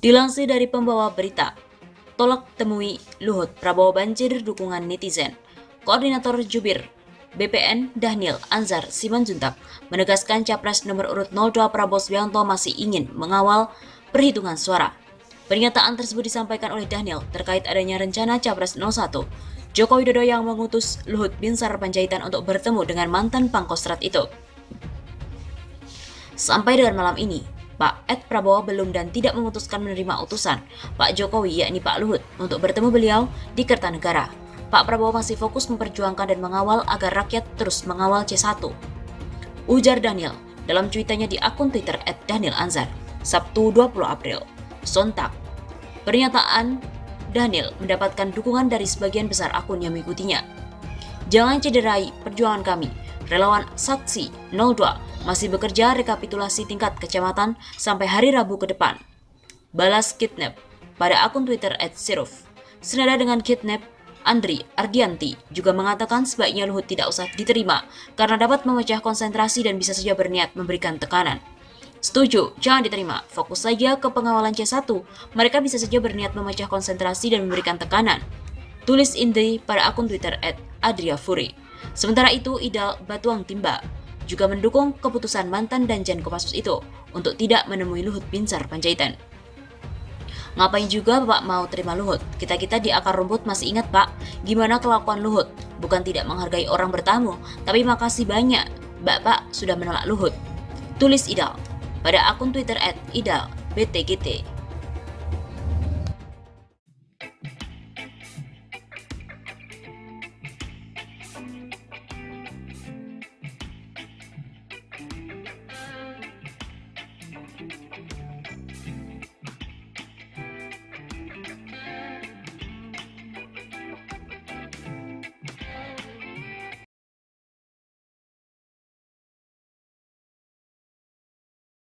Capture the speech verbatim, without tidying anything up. Dilansir dari pembawa berita, tolak temui Luhut Prabowo banjir dukungan netizen. Koordinator Jubir B P N Dahnil Anzar Simanjuntak menegaskan capres nomor urut nol dua Prabowo Subianto masih ingin mengawal perhitungan suara. Pernyataan tersebut disampaikan oleh Dahnil terkait adanya rencana capres nol satu Joko Widodo yang mengutus Luhut Binsar Panjaitan untuk bertemu dengan mantan pangkostrat itu. Sampai dengan malam ini, Pak Ed Prabowo belum dan tidak memutuskan menerima utusan Pak Jokowi yakni Pak Luhut untuk bertemu beliau di Kertanegara. Pak Prabowo masih fokus memperjuangkan dan mengawal agar rakyat terus mengawal C satu. Ujar Dahnil dalam cuitannya di akun Twitter et Dahnil Anzar, Sabtu dua puluh April. Sontak. Pernyataan Dahnil mendapatkan dukungan dari sebagian besar akun yang mengikutinya. Jangan cederai perjuangan kami. Relawan Saksi nol dua masih bekerja rekapitulasi tingkat kecamatan sampai hari Rabu ke depan. Balas Kidnap pada akun Twitter et Siruf. Senada dengan Kidnap, Andri Ardianti juga mengatakan sebaiknya Luhut tidak usah diterima karena dapat memecah konsentrasi dan bisa saja berniat memberikan tekanan. Setuju, jangan diterima. Fokus saja ke pengawalan C satu. Mereka bisa saja berniat memecah konsentrasi dan memberikan tekanan. Tulis Indri pada akun Twitter et Adria Furi. Sementara itu, Idal Batuang Timba juga mendukung keputusan mantan Danjen Kopassus itu untuk tidak menemui Luhut Binsar Panjaitan. Ngapain juga Pak mau terima Luhut? Kita-kita di akar rumput masih ingat Pak, gimana kelakuan Luhut? Bukan tidak menghargai orang bertamu, tapi makasih banyak Bapak sudah menolak Luhut. Tulis Idal pada akun Twitter et Idal B T G T.